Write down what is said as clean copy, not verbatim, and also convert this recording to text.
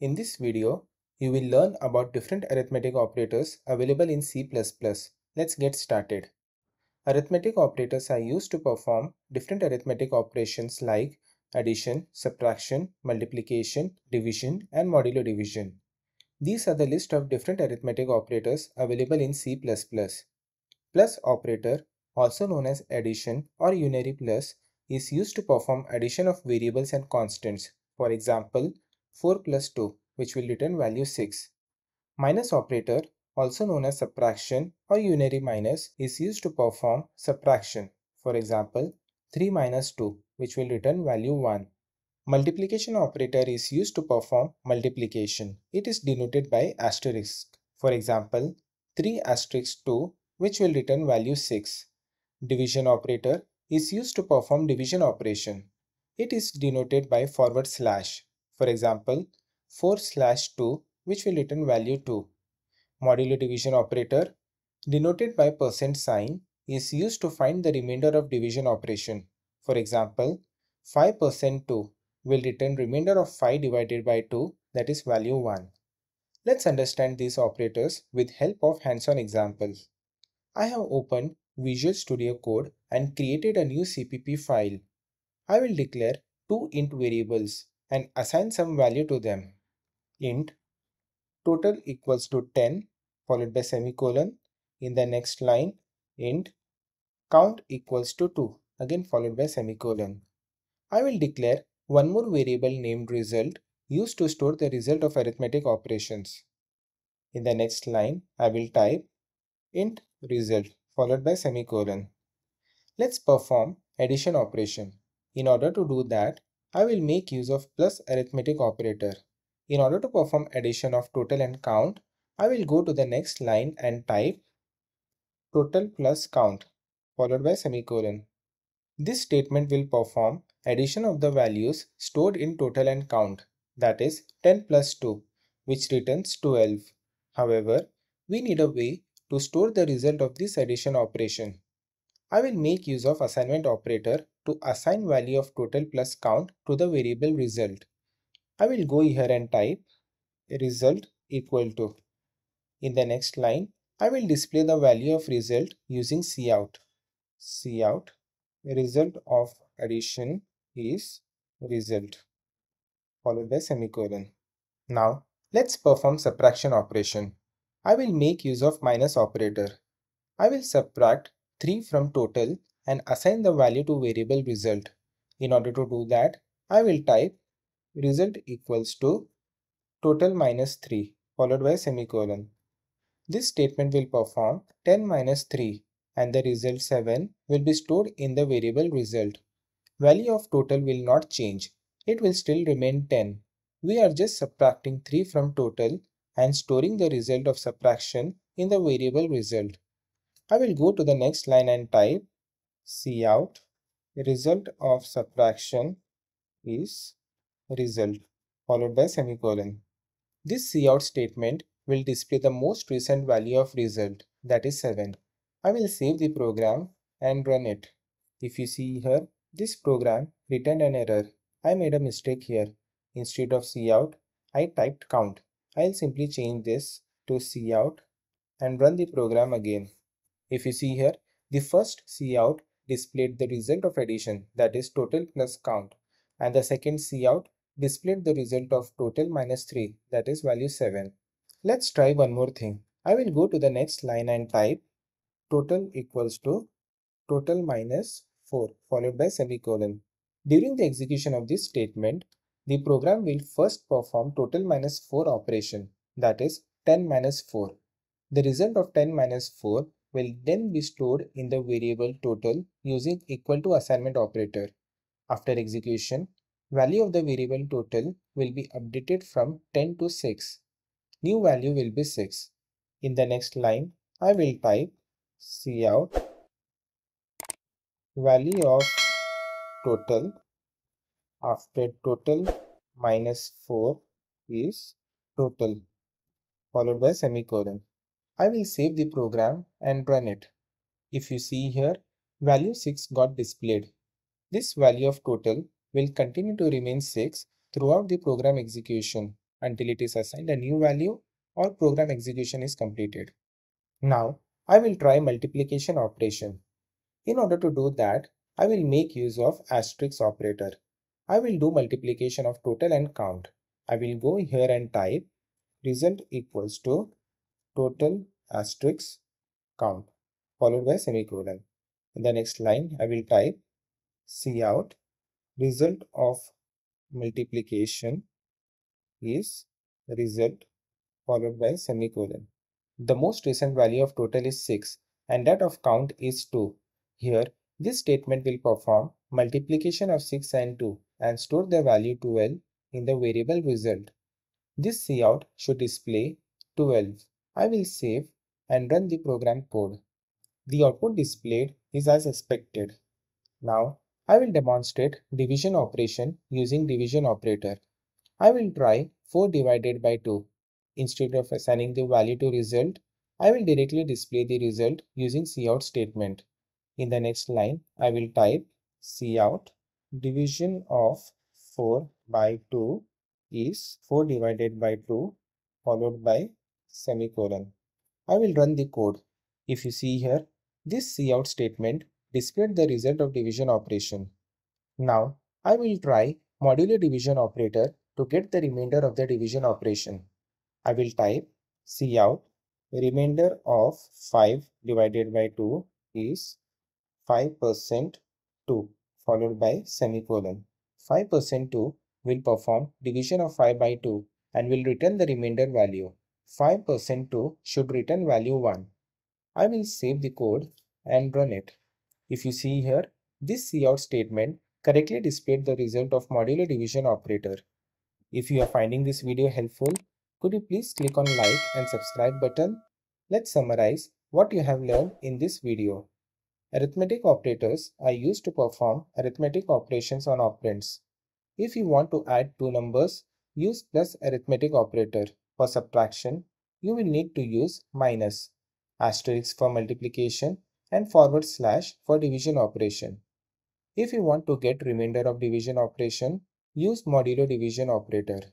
In this video, you will learn about different arithmetic operators available in C++. Let's get started. Arithmetic operators are used to perform different arithmetic operations like addition, subtraction, multiplication, division, and modulo division. These are the list of different arithmetic operators available in C++. Plus operator, also known as addition or unary plus, is used to perform addition of variables and constants. For example, 4 plus 2, which will return value 6. Minus operator, also known as subtraction or unary minus, is used to perform subtraction. For example, 3 minus 2, which will return value 1. Multiplication operator is used to perform multiplication. It is denoted by asterisk. For example, 3 asterisk 2, which will return value 6. Division operator is used to perform division operation. It is denoted by forward slash. For example, 4 slash 2, which will return value 2. Modulo division operator, denoted by %, is used to find the remainder of division operation. For example, 5% 2 will return remainder of 5 divided by 2, that is value 1. Let's understand these operators with help of hands-on examples. I have opened Visual Studio Code and created a new CPP file. I will declare two int variables and assign some value to them. Int total equals to 10 followed by semicolon. In the next line, int count equals to 2, again followed by semicolon. I will declare one more variable named result, used to store the result of arithmetic operations. In the next line, I will type int result followed by semicolon. Let's perform addition operation. In order to do that, I will make use of plus arithmetic operator. In order to perform addition of total and count, I will go to the next line and type total plus count followed by semicolon. This statement will perform addition of the values stored in total and count, that is 10 plus 2, which returns 12. However, we need a way to store the result of this addition operation. I will make use of assignment operator to assign value of total plus count to the variable result. I will go here and type result equal to. In the next line, I will display the value of result using cout. Cout result of addition is result followed by semicolon. Now let's perform subtraction operation. I will make use of minus operator. I will subtract 3 from total and assign the value to variable result. In order to do that, I will type result equals to total minus 3 followed by semicolon. This statement will perform 10 minus 3 and the result 7 will be stored in the variable result. Value of total will not change. It will still remain 10. We are just subtracting 3 from total and storing the result of subtraction in the variable result. I will go to the next line and type cout result of subtraction is result followed by semicolon. This cout statement will display the most recent value of result, that is 7. I will save the program and run it. If you see here, this program returned an error. I made a mistake here. Instead of cout, I typed count. I'll simply change this to cout and run the program again. If you see here, the first cout displayed the result of addition, that is total plus count, and the second cout displayed the result of total minus 3, that is value 7. Let's try one more thing. I will go to the next line and type total equals to total minus 4 followed by semicolon. During the execution of this statement, the program will first perform total minus 4 operation, that is 10 minus 4. The result of 10 minus 4 will then be stored in the variable total using equal to assignment operator. After execution, value of the variable total will be updated from 10 to 6. New value will be 6. In the next line, I will type cout value of total after total minus 4 is total followed by semicolon. I will save the program and run it. If you see here, value 6 got displayed. This value of total will continue to remain 6 throughout the program execution until it is assigned a new value or program execution is completed. Now, I will try multiplication operation. In order to do that, I will make use of asterisk operator. I will do multiplication of total and count. I will go here and type result equals to total asterisk count followed by semicolon. In the next line, I will type cout result of multiplication is result followed by semicolon. The most recent value of total is 6 and that of count is 2. Here, this statement will perform multiplication of 6 and 2 and store the value 12 in the variable result. This cout should display 12. I will save and run the program code. The output displayed is as expected. Now, I will demonstrate division operation using division operator. I will try 4 divided by 2. Instead of assigning the value to result, I will directly display the result using cout statement. In the next line, I will type cout division of 4 by 2 is 4 divided by 2 followed by semicolon. I will run the code. If you see here, this cout statement displayed the result of division operation. Now, I will try modulo division operator to get the remainder of the division operation. I will type cout remainder of 5 divided by 2 is 5% 2 followed by semicolon. 5% 2 will perform division of 5 by 2 and will return the remainder value. 5% 2 should return value 1. I will save the code and run it. If you see here, this cout statement correctly displayed the result of modulo division operator. If you are finding this video helpful, could you please click on like and subscribe button? Let's summarize what you have learned in this video. Arithmetic operators are used to perform arithmetic operations on operands. If you want to add two numbers, use plus arithmetic operator. For subtraction, you will need to use minus, asterisk for multiplication and forward slash for division operation. If you want to get remainder of division operation, use modulo division operator.